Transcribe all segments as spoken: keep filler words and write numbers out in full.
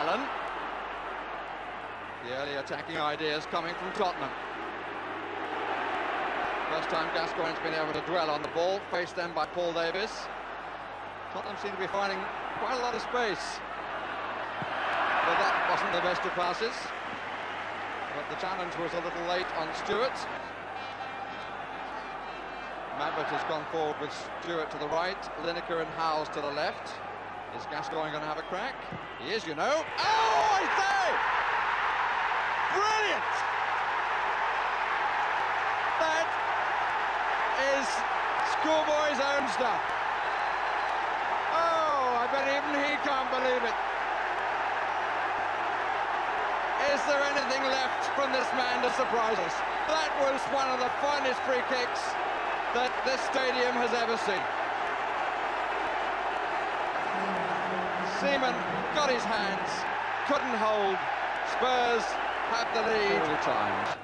Allen. The early attacking ideas coming from Tottenham. First time Gascoigne's been able to dwell on the ball, faced then by Paul Davis. Tottenham seem to be finding quite a lot of space. But that wasn't the best of passes. But the challenge was a little late on Stewart. Mabbutt has gone forward with Stewart to the right, Lineker and Howes to the left. Is Gascoigne going to have a crack? He is, you know. Oh, I say! Brilliant! That is schoolboy's own stuff. Oh, I bet even he can't believe it. Is there anything left from this man to surprise us? That was one of the finest free kicks that this stadium has ever seen. Seaman got his hands, couldn't hold. Spurs have the lead. All times.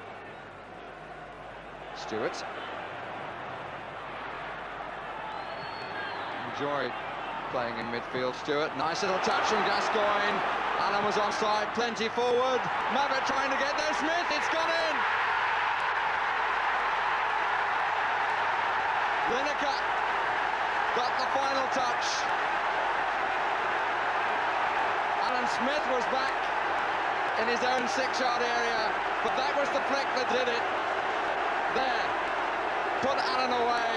Stewart. Enjoy playing in midfield, Stewart. Nice little touch from Gascoigne. Allen was onside, plenty forward. Mavet trying to get there, Smith, it's gone in! Lineker got the final touch. Alan Smith was back in his own six-yard area, but that was the flick that did it. There, put Allen away.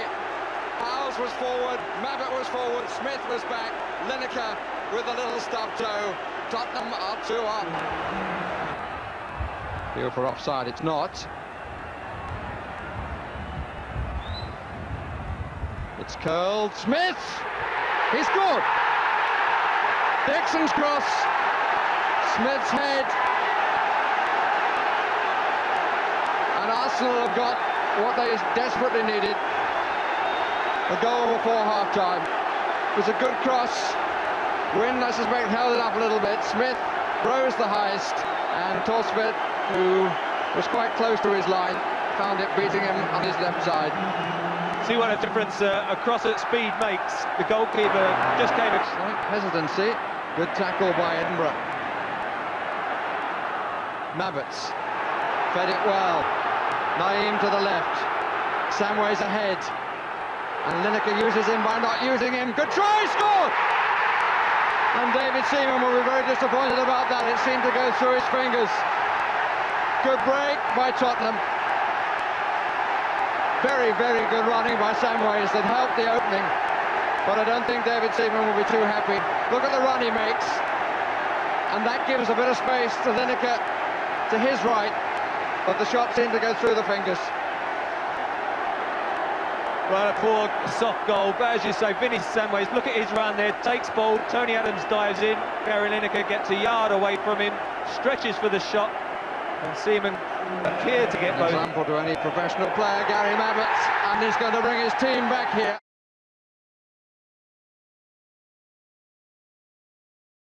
Howells was forward, Mabbutt was forward, Smith was back. Lineker with a little stub toe. Tottenham are two up. Feel for offside, it's not. It's curled, Smith! He scored! Dixon's cross, Smith's head. And Arsenal have got what they desperately needed. A goal before half-time. It was a good cross. Wynn, I suspect, held it up a little bit. Smith rose the highest. And Torsfitt, who was quite close to his line, found it beating him on his left side. See what a difference uh, a cross at speed makes. The goalkeeper just gave a slight hesitancy. Good tackle by Edinburgh. Mabbutt fed it well. Nayim to the left. Samways ahead. And Lineker uses him by not using him. Good try, score! And David Seaman will be very disappointed about that. It seemed to go through his fingers. Good break by Tottenham. Very, very good running by Samways that helped the opening. But I don't think David Seaman will be too happy. Look at the run he makes. And that gives a bit of space to Lineker to his right. But the shot seemed to go through the fingers. Well, a poor soft goal. But as you say, Vinny Samways, look at his run there. Takes ball, Tony Adams dives in. Gary Lineker gets a yard away from him. Stretches for the shot. And Seaman appeared to get an example to any professional player, Gary Mabbutt, and he's going to bring his team back here.